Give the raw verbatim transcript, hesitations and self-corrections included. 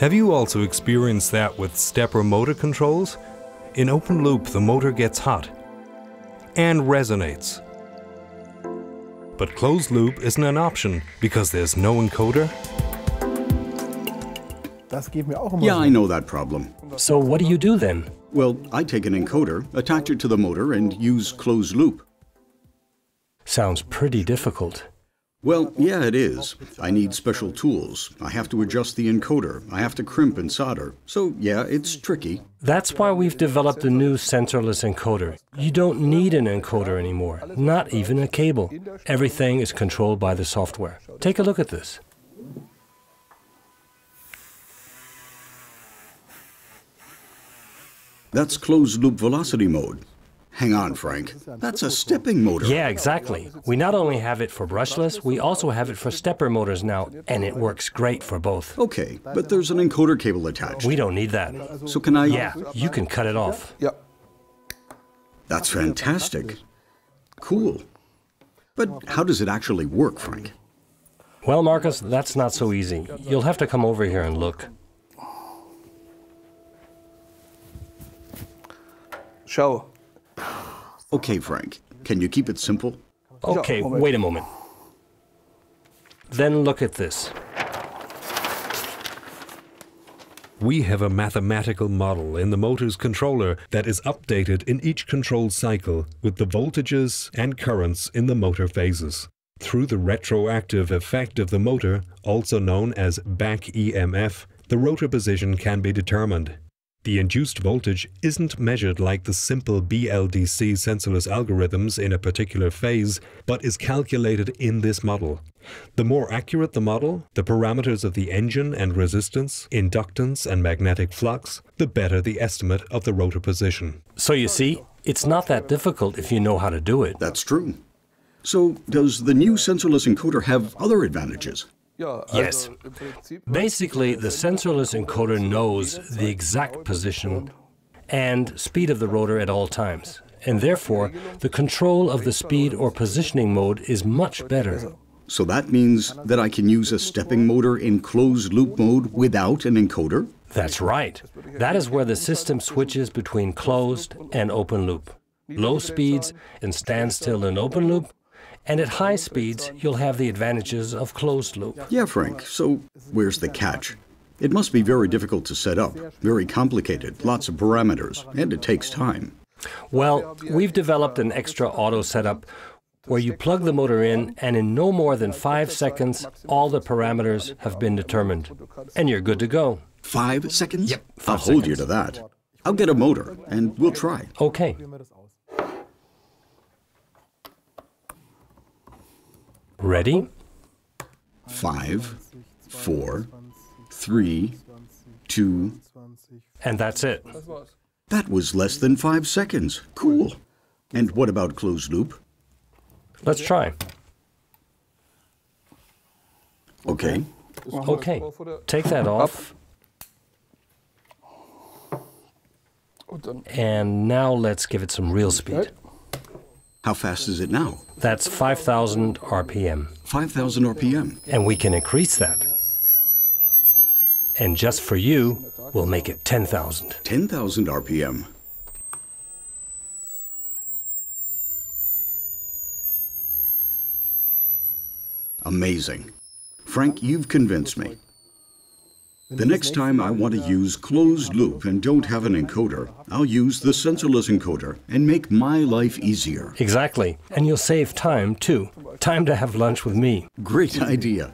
Have you also experienced that with stepper motor controls? In open loop, the motor gets hot and resonates. But closed loop isn't an option because there's no encoder. Yeah, I know that problem. So what do you do then? Well, I take an encoder, attach it to the motor, and use closed loop. Sounds pretty difficult. Well, yeah, it is. I need special tools. I have to adjust the encoder. I have to crimp and solder. So, yeah, it's tricky. That's why we've developed a new sensorless encoder. You don't need an encoder anymore, not even a cable. Everything is controlled by the software. Take a look at this. That's closed-loop velocity mode. Hang on, Frank. That's a stepping motor. Yeah, exactly. We not only have it for brushless, we also have it for stepper motors now, and it works great for both. Okay, but there's an encoder cable attached. We don't need that. So can I... Yeah, you can cut it off. Yeah. That's fantastic. Cool. But how does it actually work, Frank? Well, Marcus, that's not so easy. You'll have to come over here and look. Show. Okay, Frank, can you keep it simple? Okay, wait a moment. Then look at this. We have a mathematical model in the motor's controller that is updated in each control cycle with the voltages and currents in the motor phases. Through the retroactive effect of the motor, also known as back E M F, the rotor position can be determined. The induced voltage isn't measured like the simple B L D C sensorless algorithms in a particular phase, but is calculated in this model. The more accurate the model, the parameters of the engine and resistance, inductance and magnetic flux, the better the estimate of the rotor position. So you see, it's not that difficult if you know how to do it. That's true. So does the new sensorless encoder have other advantages? Yes. Basically, the sensorless encoder knows the exact position and speed of the rotor at all times, and therefore, the control of the speed or positioning mode is much better. So that means that I can use a stepping motor in closed-loop mode without an encoder? That's right. That is where the system switches between closed and open loop. Low speeds and standstill in open loop, and at high speeds, you'll have the advantages of closed loop. Yeah, Frank, so where's the catch? It must be very difficult to set up, very complicated, lots of parameters, and it takes time. Well, we've developed an extra auto setup where you plug the motor in, and in no more than five seconds, all the parameters have been determined, and you're good to go. Five seconds? Yep, five I'll seconds. hold you to that. I'll get a motor, and we'll try. Okay. Ready? Five, four, three, two... And that's it. That was less than five seconds. Cool. And what about closed loop? Let's try. Okay. Okay. Take that off. And now let's give it some real speed. How fast is it now? That's five thousand R P M. five thousand R P M? And we can increase that. And just for you, we'll make it ten thousand. ten thousand R P M. Amazing. Frank, you've convinced me. The next time I want to use closed loop and don't have an encoder, I'll use the sensorless encoder and make my life easier. Exactly. And you'll save time, too. Time to have lunch with me. Great idea.